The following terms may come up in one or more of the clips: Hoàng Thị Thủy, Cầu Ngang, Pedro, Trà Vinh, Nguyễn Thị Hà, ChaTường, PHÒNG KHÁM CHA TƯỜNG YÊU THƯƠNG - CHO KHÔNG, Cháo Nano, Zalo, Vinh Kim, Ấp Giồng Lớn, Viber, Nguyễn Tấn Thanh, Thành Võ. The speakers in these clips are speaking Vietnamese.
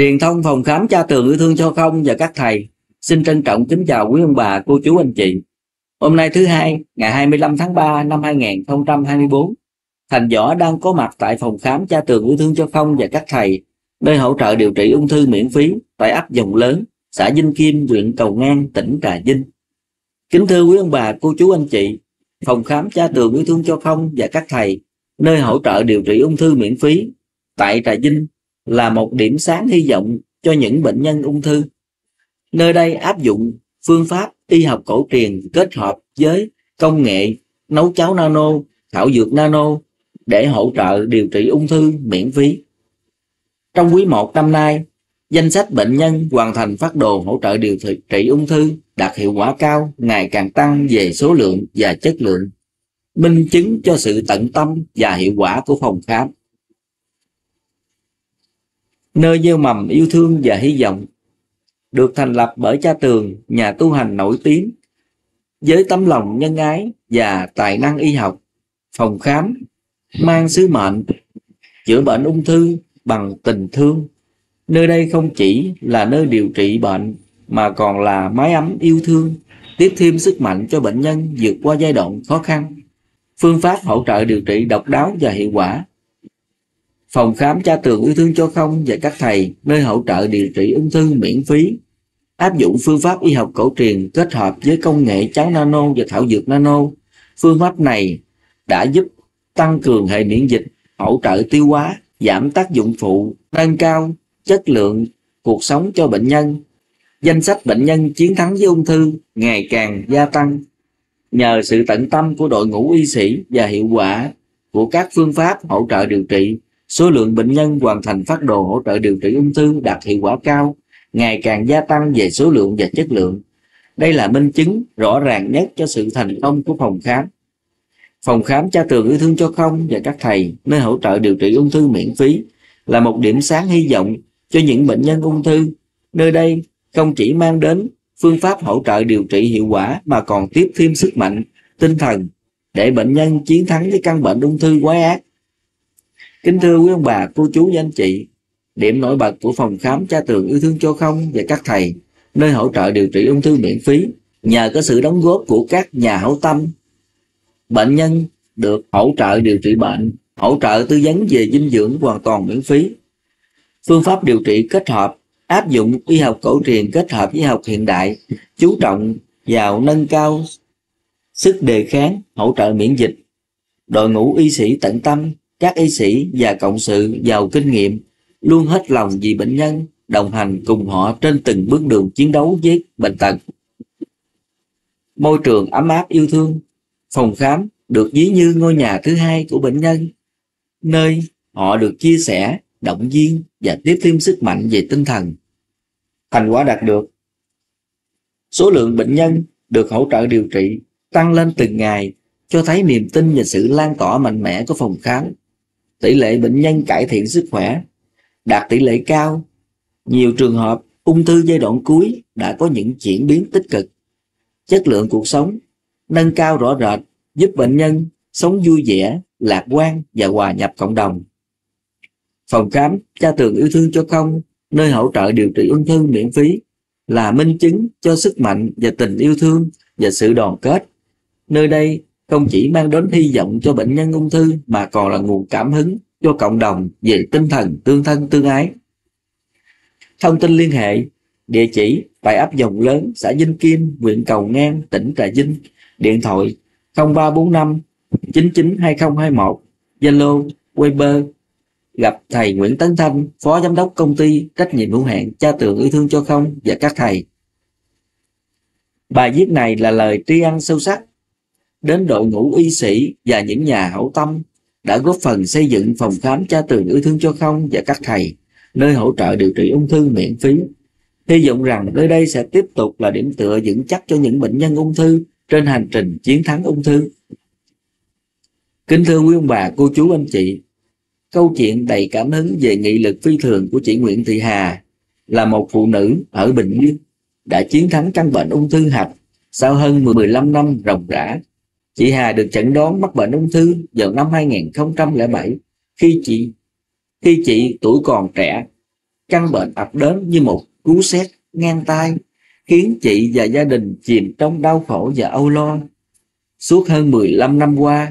Truyền thông phòng khám cha tường yêu thương cho không và các thầy xin trân trọng kính chào quý ông bà, cô chú, anh chị. Hôm nay thứ hai, ngày 25 tháng 3 năm 2024, Thành Võ đang có mặt tại phòng khám cha tường yêu thương cho không và các thầy, nơi hỗ trợ điều trị ung thư miễn phí tại ấp Giồng Lớn, xã Vinh Kim, huyện Cầu Ngang, tỉnh Trà Vinh. Kính thưa quý ông bà, cô chú, anh chị, phòng khám cha tường yêu thương cho không và các thầy, nơi hỗ trợ điều trị ung thư miễn phí tại Trà Vinh là một điểm sáng hy vọng cho những bệnh nhân ung thư. Nơi đây áp dụng phương pháp y học cổ truyền kết hợp với công nghệ nấu cháo nano, thảo dược nano để hỗ trợ điều trị ung thư miễn phí. Trong quý 1 năm nay, danh sách bệnh nhân hoàn thành phác đồ hỗ trợ điều trị ung thư đạt hiệu quả cao, ngày càng tăng về số lượng và chất lượng, minh chứng cho sự tận tâm và hiệu quả của phòng khám. Nơi gieo mầm yêu thương và hy vọng, được thành lập bởi cha tường, nhà tu hành nổi tiếng với tấm lòng nhân ái và tài năng y học, phòng khám mang sứ mệnh chữa bệnh ung thư bằng tình thương. Nơi đây không chỉ là nơi điều trị bệnh mà còn là mái ấm yêu thương, tiếp thêm sức mạnh cho bệnh nhân vượt qua giai đoạn khó khăn. Phương pháp hỗ trợ điều trị độc đáo và hiệu quả. Phòng khám cha tường yêu thương cho không và các thầy, nơi hỗ trợ điều trị ung thư miễn phí, áp dụng phương pháp y học cổ truyền kết hợp với công nghệ cháo nano và thảo dược nano. Phương pháp này đã giúp tăng cường hệ miễn dịch, hỗ trợ tiêu hóa, giảm tác dụng phụ, nâng cao chất lượng cuộc sống cho bệnh nhân. Danh sách bệnh nhân chiến thắng với ung thư ngày càng gia tăng nhờ sự tận tâm của đội ngũ y sĩ và hiệu quả của các phương pháp hỗ trợ điều trị. Số lượng bệnh nhân hoàn thành phác đồ hỗ trợ điều trị ung thư đạt hiệu quả cao, ngày càng gia tăng về số lượng và chất lượng. Đây là minh chứng rõ ràng nhất cho sự thành công của phòng khám. Phòng khám cha tường yêu thương cho không và các thầy, nơi hỗ trợ điều trị ung thư miễn phí, là một điểm sáng hy vọng cho những bệnh nhân ung thư. Nơi đây không chỉ mang đến phương pháp hỗ trợ điều trị hiệu quả mà còn tiếp thêm sức mạnh tinh thần để bệnh nhân chiến thắng với căn bệnh ung thư quái ác. Kính thưa quý ông bà, cô chú và anh chị, điểm nổi bật của phòng khám cha tường yêu thương cho không và các thầy, nơi hỗ trợ điều trị ung thư miễn phí, nhờ có sự đóng góp của các nhà hảo tâm, bệnh nhân được hỗ trợ điều trị bệnh, hỗ trợ tư vấn về dinh dưỡng hoàn toàn miễn phí. Phương pháp điều trị kết hợp áp dụng y học cổ truyền kết hợp với y học hiện đại, chú trọng vào nâng cao sức đề kháng, hỗ trợ miễn dịch. Đội ngũ y sĩ tận tâm, các y sĩ và cộng sự giàu kinh nghiệm luôn hết lòng vì bệnh nhân, đồng hành cùng họ trên từng bước đường chiến đấu với bệnh tật. Môi trường ấm áp yêu thương, phòng khám được ví như ngôi nhà thứ hai của bệnh nhân, nơi họ được chia sẻ, động viên và tiếp thêm sức mạnh về tinh thần. Thành quả đạt được, số lượng bệnh nhân được hỗ trợ điều trị tăng lên từng ngày, cho thấy niềm tin và sự lan tỏa mạnh mẽ của phòng khám. Tỷ lệ bệnh nhân cải thiện sức khỏe đạt tỷ lệ cao. Nhiều trường hợp ung thư giai đoạn cuối đã có những chuyển biến tích cực. Chất lượng cuộc sống nâng cao rõ rệt, giúp bệnh nhân sống vui vẻ, lạc quan và hòa nhập cộng đồng. Phòng khám cha tường yêu thương cho không, nơi hỗ trợ điều trị ung thư miễn phí, là minh chứng cho sức mạnh và tình yêu thương và sự đoàn kết. Nơi đây không chỉ mang đến hy vọng cho bệnh nhân ung thư mà còn là nguồn cảm hứng cho cộng đồng về tinh thần tương thân tương ái. Thông tin liên hệ, địa chỉ tại ấp Giồng Lớn, xã Vinh Kim, huyện Cầu Ngang, tỉnh Trà Vinh, điện thoại 0345 992021, Zalo, Viber. Gặp thầy Nguyễn Tấn Thanh, Phó Giám đốc Công ty Trách nhiệm hữu hạn Cha tường yêu thương cho không và các thầy. Bài viết này là lời tri ân sâu sắc đến đội ngũ y sĩ và những nhà hảo tâm đã góp phần xây dựng phòng khám cha tường yêu thương cho không và các thầy, nơi hỗ trợ điều trị ung thư miễn phí. Hy vọng rằng nơi đây sẽ tiếp tục là điểm tựa vững chắc cho những bệnh nhân ung thư trên hành trình chiến thắng ung thư. Kính thưa quý ông bà, cô chú, anh chị, câu chuyện đầy cảm hứng về nghị lực phi thường của chị Nguyễn Thị Hà là một phụ nữ ở Bình Dương đã chiến thắng căn bệnh ung thư hạch sau hơn 15 năm ròng rã. Chị Hà được chẩn đoán mắc bệnh ung thư vào năm 2007 khi chị tuổi còn trẻ. Căn bệnh ập đến như một cú sét ngang tai, khiến chị và gia đình chìm trong đau khổ và âu lo. Suốt hơn 15 năm qua,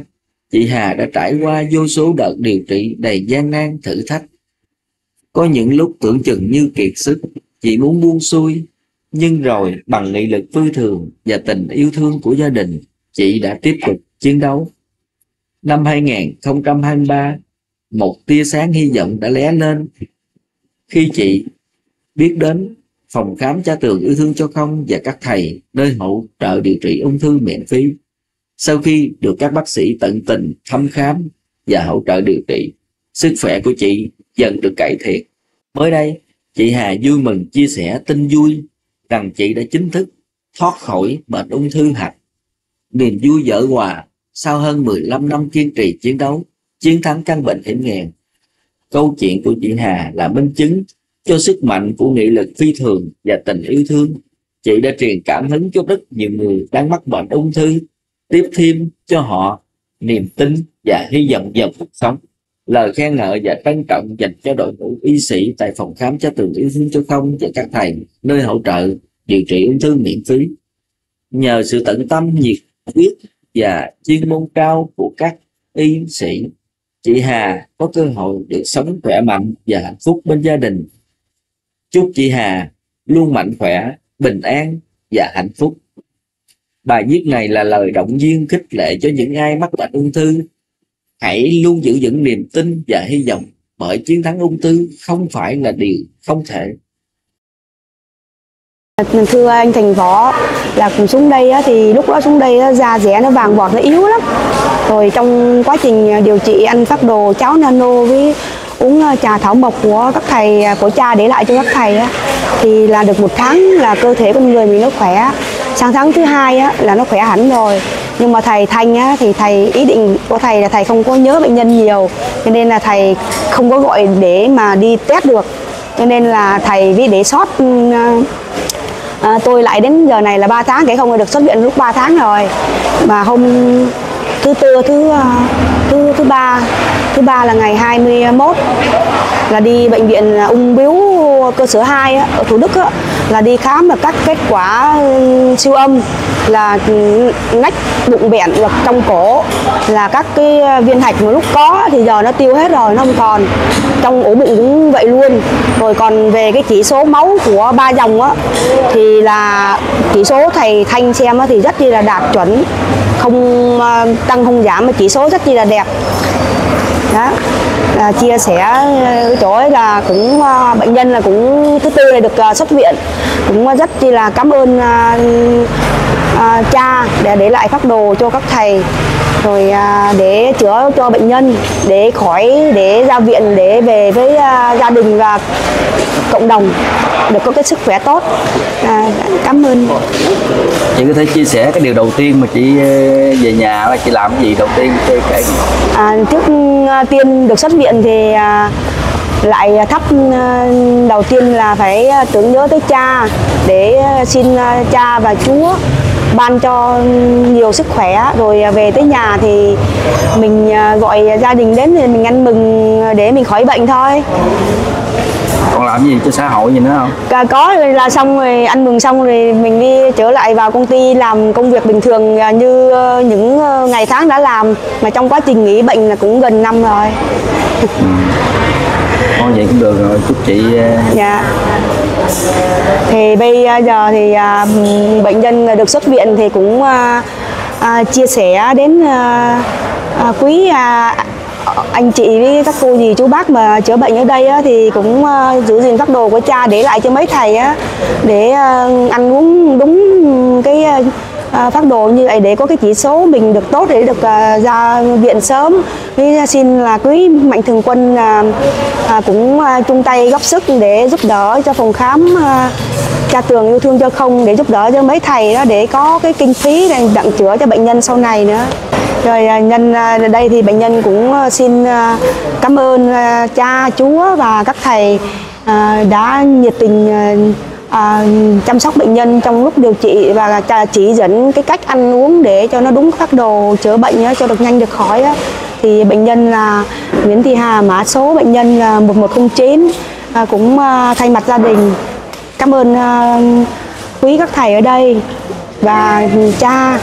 chị Hà đã trải qua vô số đợt điều trị đầy gian nan thử thách. Có những lúc tưởng chừng như kiệt sức, chị muốn buông xuôi, nhưng rồi bằng nghị lực phi thường và tình yêu thương của gia đình, chị đã tiếp tục chiến đấu. Năm 2023, một tia sáng hy vọng đã lóe lên khi chị biết đến phòng khám Cha Tường Yêu Thương Cho Không và các thầy, nơi hỗ trợ điều trị ung thư miễn phí. Sau khi được các bác sĩ tận tình thăm khám và hỗ trợ điều trị, sức khỏe của chị dần được cải thiện. Mới đây, chị Hà vui mừng chia sẻ tin vui rằng chị đã chính thức thoát khỏi bệnh ung thư hạch. Niềm vui vỡ hòa sau hơn 15 năm kiên trì chiến đấu, chiến thắng căn bệnh hiểm nghèo. Câu chuyện của chị Hà là minh chứng cho sức mạnh của nghị lực phi thường và tình yêu thương. Chị đã truyền cảm hứng cho rất nhiều người đang mắc bệnh ung thư, tiếp thêm cho họ niềm tin và hy vọng vào cuộc sống. Lời khen ngợi và trân trọng dành cho đội ngũ y sĩ tại phòng khám Cha Tường Yêu Thương Cho Không và các thầy, nơi hỗ trợ điều trị ung thư miễn phí. Nhờ sự tận tâm, nhiệt huyết và chuyên môn cao của các y sĩ, chị Hà có cơ hội được sống khỏe mạnh và hạnh phúc bên gia đình. Chúc chị Hà luôn mạnh khỏe, bình an và hạnh phúc. Bài viết này là lời động viên khích lệ cho những ai mắc bệnh ung thư. Hãy luôn giữ vững niềm tin và hy vọng, bởi chiến thắng ung thư không phải là điều không thể. Thưa anh Thành Võ, là cùng xuống đây thì lúc đó xuống đây da dẻ nó vàng vọt, nó yếu lắm. Rồi trong quá trình điều trị ăn phác đồ cháo nano với uống trà thảo mộc của các thầy, của cha để lại cho các thầy thì là được một tháng là cơ thể con người mình nó khỏe. Sang tháng thứ hai là nó khỏe hẳn rồi. Nhưng mà thầy Thanh thì thầy, ý định của thầy là thầy không có nhớ bệnh nhân nhiều, cho nên là thầy không có gọi để mà đi test được. Cho nên là thầy vì để sót tôi lại đến giờ này là 3 tháng, cái không được xuất viện lúc 3 tháng rồi. Mà hôm thứ tư, thứ ba là ngày 21 là đi bệnh viện ung bướu cơ sở 2 ở Thủ Đức là đi khám và các kết quả siêu âm là nách bụng bẹn hoặc trong cổ, là các cái viên hạch mà lúc có thì giờ nó tiêu hết rồi, nó không còn. Trong ổ bụng cũng vậy luôn. Rồi còn về cái chỉ số máu của ba dòng thì là chỉ số thầy Thanh xem thì rất là đạt chuẩn, không tăng không giảm, mà chỉ số rất là đẹp. Đó. À, chia sẻ chỗ ấy là cũng bệnh nhân là cũng thứ tư này được xuất viện, cũng rất chi là cảm ơn cha để lại phác đồ cho các thầy, rồi để chữa cho bệnh nhân để khỏi, để ra viện, để về với gia đình và cộng đồng được có cái sức khỏe tốt. Cảm ơn. Chị có thể chia sẻ cái điều đầu tiên mà chị về nhà là chị làm cái gì đầu tiên? Trước tiên được xuất viện thì lại thắp, đầu tiên là phải tưởng nhớ tới cha để xin cha và Chúa ban cho nhiều sức khỏe. Rồi về tới nhà thì mình gọi gia đình đến thì mình ăn mừng để mình khỏi bệnh thôi. Còn làm gì cho xã hội gì nữa không? Có, là xong rồi ăn mừng xong rồi mình đi trở lại vào công ty làm công việc bình thường như những ngày tháng đã làm. Mà trong quá trình nghỉ bệnh là cũng gần năm rồi. Thôi vậy cũng được rồi, chúc chị. Dạ. Thì bây giờ thì bệnh nhân được xuất viện thì cũng chia sẻ đến quý anh chị với các cô dì chú bác mà chữa bệnh ở đây thì cũng giữ gìn phác đồ của cha để lại cho mấy thầy để ăn uống đúng cái phác đồ như vậy, để có cái chỉ số mình được tốt để được ra viện sớm. Với xin là quý mạnh thường quân cũng chung tay góp sức để giúp đỡ cho phòng khám Cha Tường Yêu Thương Cho Không, để giúp đỡ cho mấy thầy đó để có cái kinh phí để đặng chữa cho bệnh nhân sau này nữa. Rồi nhân đây thì bệnh nhân cũng xin cảm ơn cha, Chúa và các thầy đã nhiệt tình chăm sóc bệnh nhân trong lúc điều trị và chỉ dẫn cái cách ăn uống để cho nó đúng phác đồ chữa bệnh cho được nhanh được khỏi. Thì bệnh nhân là Nguyễn Thị Hà, mã số bệnh nhân là 1109 cũng thay mặt gia đình cảm ơn quý các thầy ở đây. Và cha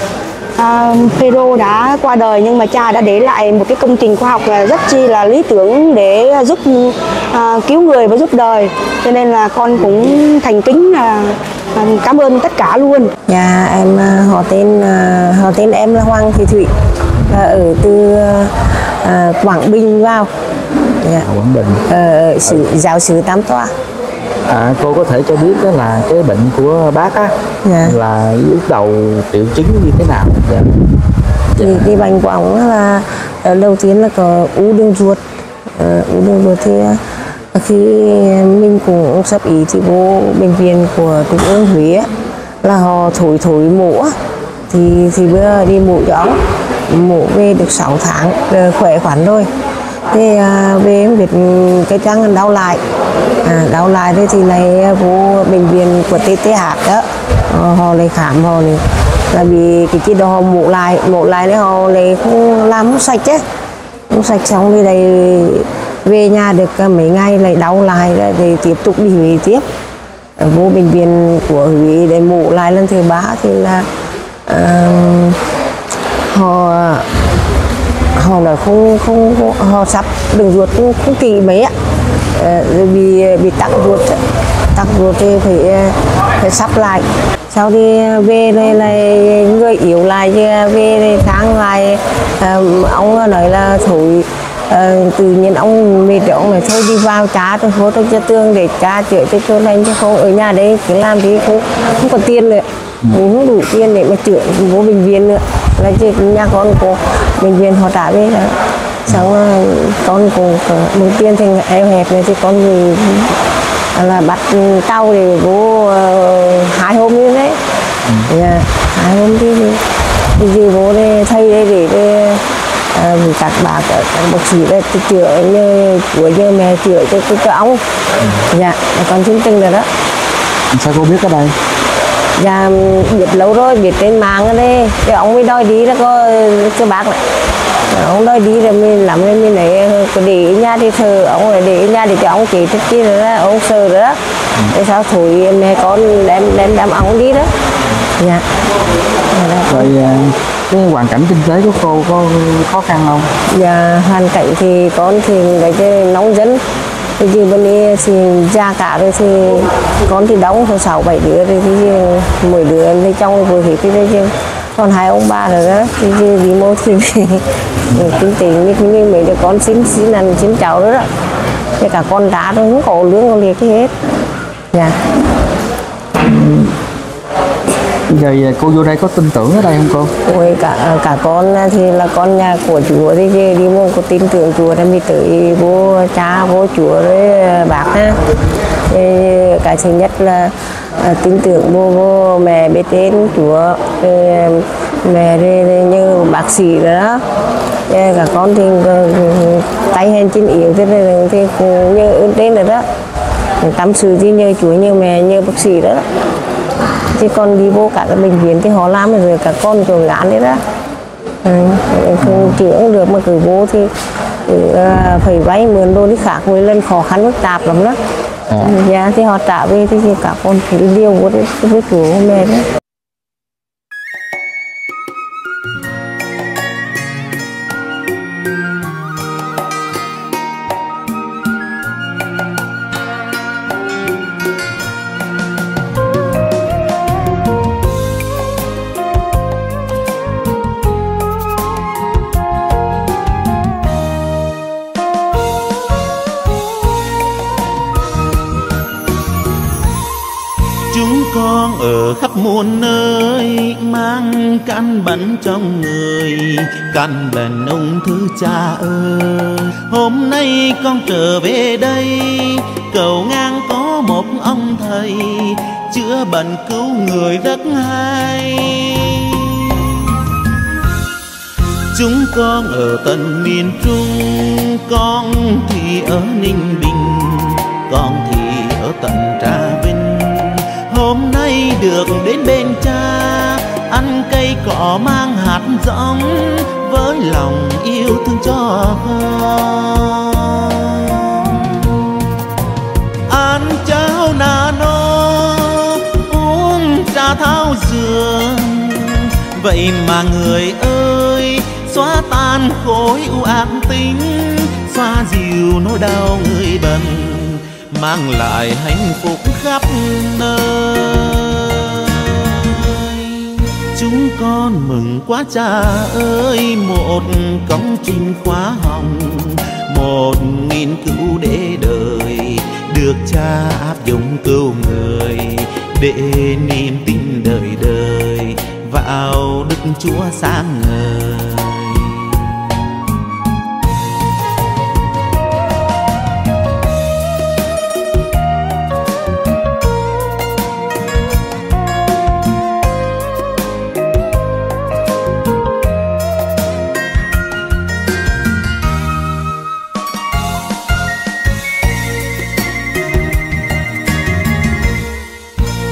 Pedro đã qua đời nhưng mà cha đã để lại một cái công trình khoa học là rất chi là lý tưởng để giúp cứu người và giúp đời, cho nên là con cũng thành kính cảm ơn tất cả luôn. Nhà em họ tên em là Hoàng Thị Thủy, ở từ Quảng Bình vào. Yeah. Quảng Bình. Giáo xứ Tam Toa. Cô có thể cho biết đó là cái bệnh của bác á, yeah, là lúc đầu triệu chứng như thế nào? Yeah. Thì cái bệnh của ổng là đầu tiên là có u đường ruột. U đường ruột thì khi mình cũng sắp ý thì vô bệnh viện của Trung ương Huế là họ thổi mổ, thì bữa đi mổ cho ổng, mổ về được 6 tháng khỏe khoắn rồi. Thế về em biết cái trang đau lại thế thì này vô bệnh viện của TTH đó, họ lại khám, họ này là vì cái đó họ mổ lại đấy, họ lại không làm không sạch chứ, không sạch xong thì đây về nhà được mấy ngày lại đau lại rồi thì tiếp tục đi Huế tiếp, vô bệnh viện của Huế để mổ lại lần thứ 3 thì là họ là không họ sắp đường ruột không kỳ mấy ạ, bị tắc ruột thì phải sắp lại. Sau đi về đây là người yếu lại, về đây tháng lại ông nói là thổi, tự nhiên ông mệt ông này thôi đi vào cá tôi hố tôi cho tương để cá chữa cho tôi lên chứ không ở nhà đấy cứ làm thì không có tiền nữa, không đủ tiền để mà chữa vô bệnh viện nữa, là chị nhà con của bệnh viện họ trả về đó. Xong con cũng đầu tiên thành eo hẹp này thì con người là bắt tàu để vô 2 hôm như thế, 2 hôm thì gì vô đây thay đây để các bà các bác sĩ đây chữa như của như mẹ chữa cho ông. Dạ con chứng tinh rồi đó. Sao cô biết cái này? Dạ biết lâu rồi, biết trên mạng ở đây thì ông mới đòi đi đó có cho bác này, ông đòi đi rồi mình làm nên mình này để nhà thì thờ ông lại để nhà để cho ông chỉ thích chi rồi đó, ông sờ rồi đó. Thế sao thổi mẹ con đem ông đi đó. Dạ. Rồi cái hoàn cảnh kinh tế của cô có khó khăn không? Dạ hoàn cảnh thì con thì cái nóng dân. Thì bên đây thì già cả rồi thì con thì đóng thôi 6-7 đứa rồi thì mỗi đứa đi trong vừa thì cái chứ còn 2 ông bà rồi đó thì vì mô thì kinh tế như mấy đứa con xin ăn xin cháu nữa đó, thì cả con đá thôi cũng có lương con liệt hết. Dạ. Rồi cô vô đây có tin tưởng ở đây không cô? Ôi, cả con thì là con nhà của Chúa thì đi mua có tin tưởng Chúa thì mình tới vô cha vô Chúa với bác ha. Cái thứ nhất là tin tưởng vô mẹ biết tên Chúa, mẹ như bác sĩ rồi đó. Cả con thì tay hèn chân yếu thì như ơn tên rồi đó. Tâm sự thì như Chúa như mẹ như bác sĩ đó. Chứ con đi vô cả các bệnh viện thì họ làm rồi cả con rồi ngán đấy đó, không chữa được mà cứ vô thì phải vay mượn đồ đi khác mỗi lần khó khăn phức tạp lắm đó. Dạ thì họ trả về thì cả con phải liều vô đấy với chủ mẹ đấy. Muôn nơi mang căn bệnh trong người, căn bệnh ung thư cha ơi. Hôm nay con trở về đây, Cầu Ngang có một ông thầy chữa bệnh cứu người rất hay. Chúng con ở tận miền Trung, con thì ở Ninh Bình, con thì ở tận Trà Vinh. Hôm nay được đến bên cha, ăn cây cỏ mang hạt giống với lòng yêu thương cho con. Nano uống trà thảo dược, vậy mà người ơi xóa tan khối u ác tính, xoa dịu nỗi đau người bần, mang lại hạnh phúc khắp nơi. Chúng con mừng quá cha ơi, một công trình khóa hồng, 1.000 cứu để đời, được cha áp dụng cứu người, để niềm tin đời đời vào Đức Chúa sáng ngời.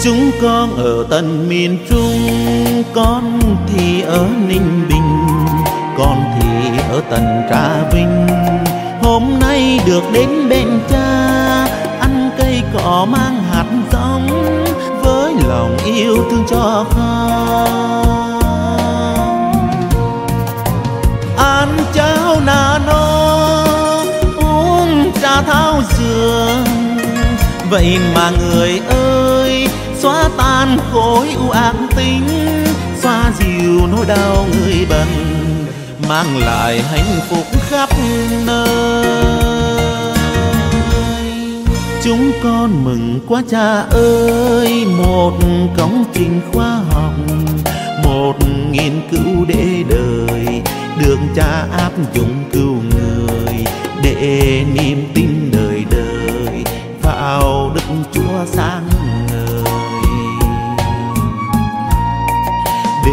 Chúng con ở tận miền Trung, con thì ở Ninh Bình, con thì ở tận Trà Vinh. Hôm nay được đến bên cha, ăn cây cỏ mang hạt giống, với lòng yêu thương cho con. Ăn cháo Nano, uống trà thảo dược, vậy mà người ơi xóa tan khối u ác tính, xoa dịu nỗi đau người bần, mang lại hạnh phúc khắp nơi. Chúng con mừng quá cha ơi, một công trình khoa học, 1.000 cứu để đời, được cha áp dụng cứu người, để niềm tin đời đời vào Đức Chúa sáng ngời. Để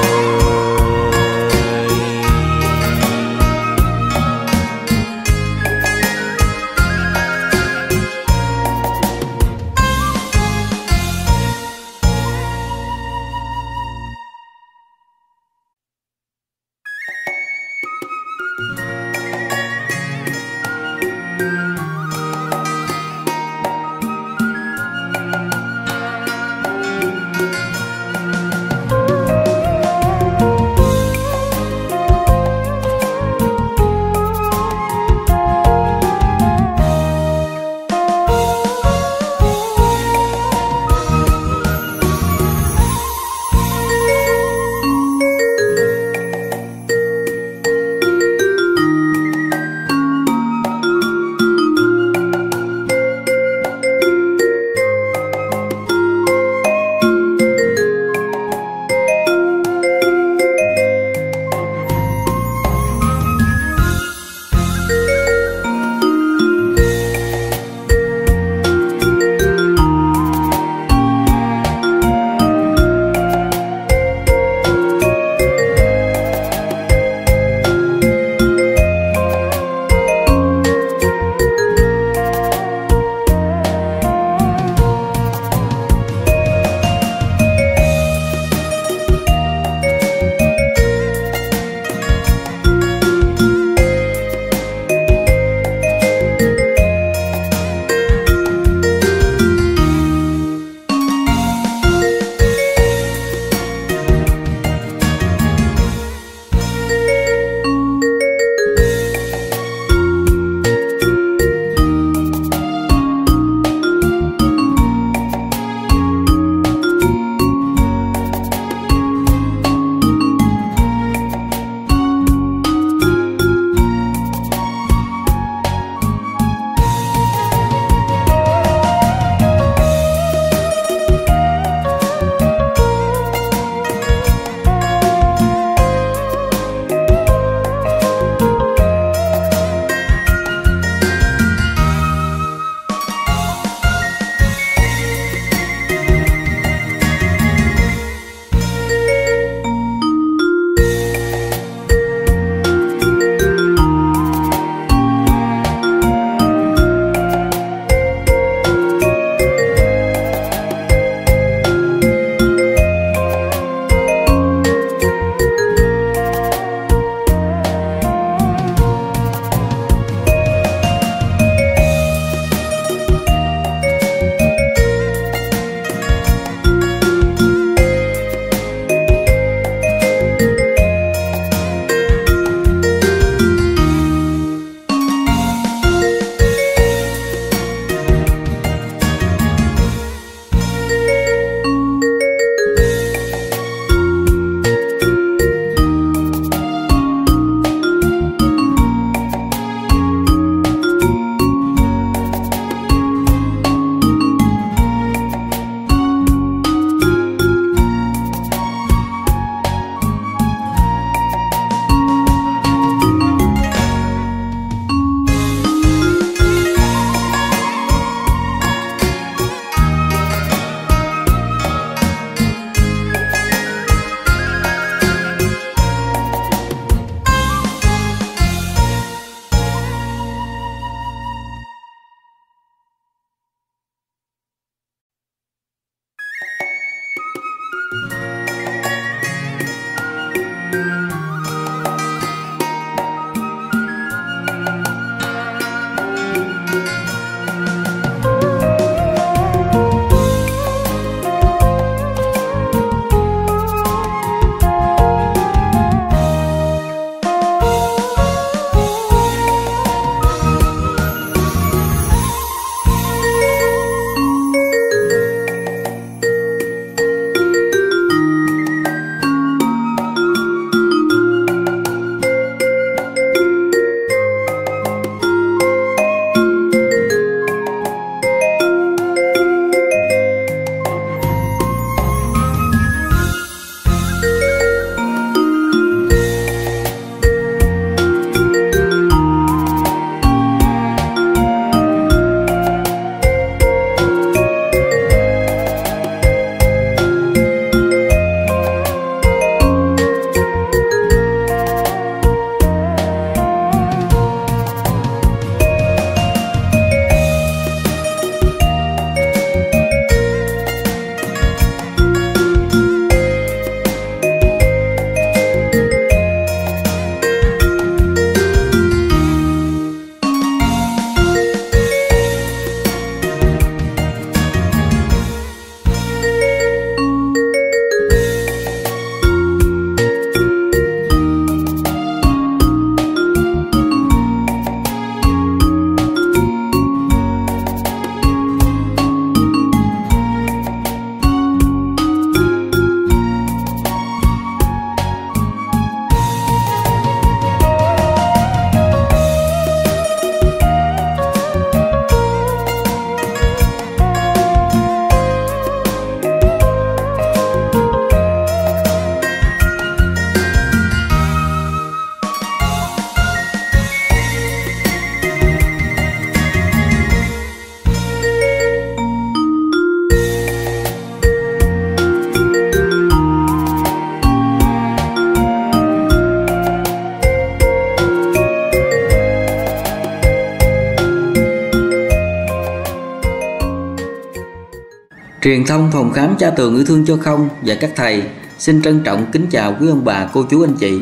Truyền thông phòng khám Cha Tường Yêu Thương Cho Không và các thầy xin trân trọng kính chào quý ông bà, cô chú, anh chị.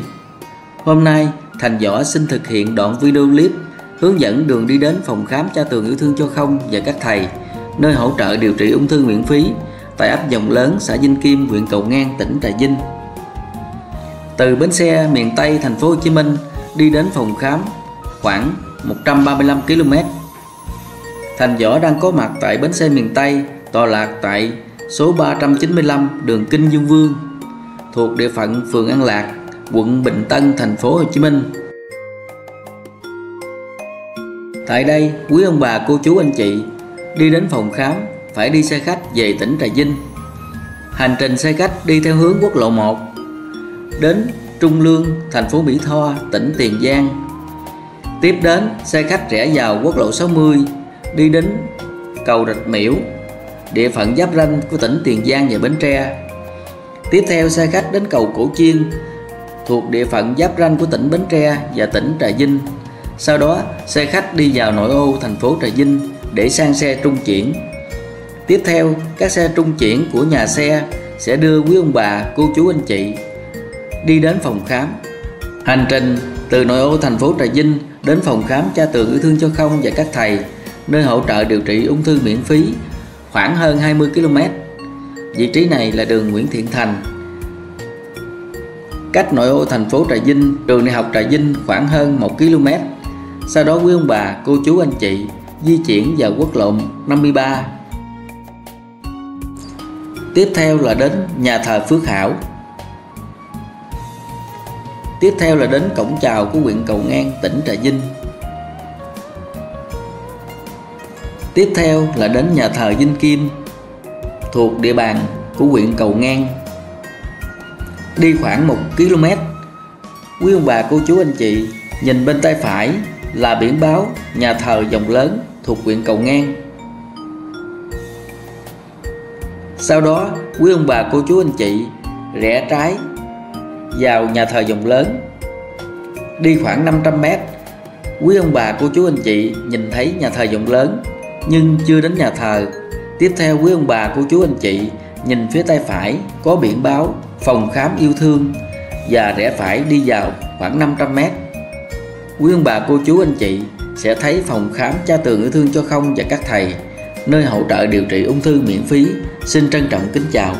Hôm nay Thành Võ xin thực hiện đoạn video clip hướng dẫn đường đi đến phòng khám Cha Tường Yêu Thương Cho Không và các thầy, nơi hỗ trợ điều trị ung thư miễn phí tại ấp Giồng Lớn, xã Vinh Kim, huyện Cầu Ngang, tỉnh Trà Vinh. Từ bến xe miền Tây thành phố Hồ Chí Minh đi đến phòng khám khoảng 135 km. Thành Võ đang có mặt tại bến xe miền Tây, tọa lạc tại số 395 đường Kinh Dương Vương, thuộc địa phận phường An Lạc, quận Bình Tân, thành phố Hồ Chí Minh. Tại đây, quý ông bà, cô chú, anh chị đi đến phòng khám phải đi xe khách về tỉnh Trà Vinh. Hành trình xe khách đi theo hướng quốc lộ 1 đến Trung Lương, thành phố Mỹ Tho, tỉnh Tiền Giang. Tiếp đến, xe khách rẽ vào quốc lộ 60 đi đến cầu Rạch Miễu, địa phận giáp ranh của tỉnh Tiền Giang và Bến Tre. Tiếp theo, xe khách đến cầu Cổ Chiên, thuộc địa phận giáp ranh của tỉnh Bến Tre và tỉnh Trà Vinh. Sau đó, xe khách đi vào nội ô thành phố Trà Vinh để sang xe trung chuyển. Tiếp theo, các xe trung chuyển của nhà xe sẽ đưa quý ông bà, cô chú, anh chị đi đến phòng khám. Hành trình từ nội ô thành phố Trà Vinh đến phòng khám Cha Tường Yêu Thương Cho Không và các thầy, nơi hỗ trợ điều trị ung thư miễn phí, khoảng hơn 20 km. Vị trí này là đường Nguyễn Thiện Thành, cách nội ô thành phố Trà Vinh, trường Đại học Trà Vinh khoảng hơn 1 km. Sau đó quý ông bà, cô chú, anh chị di chuyển vào quốc lộ 53. Tiếp theo là đến nhà thờ Phước Hảo. Tiếp theo là đến cổng chào của huyện Cầu Ngang, tỉnh Trà Vinh. Tiếp theo là đến nhà thờ Vinh Kim, thuộc địa bàn của huyện Cầu Ngang. Đi khoảng 1 km, quý ông bà, cô chú, anh chị nhìn bên tay phải là biển báo nhà thờ Giồng Lớn thuộc huyện Cầu Ngang. Sau đó, quý ông bà, cô chú, anh chị rẽ trái vào nhà thờ Giồng Lớn. Đi khoảng 500 m, quý ông bà, cô chú, anh chị nhìn thấy nhà thờ Giồng Lớn nhưng chưa đến nhà thờ. Tiếp theo, quý ông bà, cô chú, anh chị nhìn phía tay phải có biển báo phòng khám yêu thương và rẽ phải đi vào khoảng 500 m. Quý ông bà, cô chú, anh chị sẽ thấy phòng khám Cha Tường Yêu Thương Cho Không và các thầy, nơi hỗ trợ điều trị ung thư miễn phí. Xin trân trọng kính chào.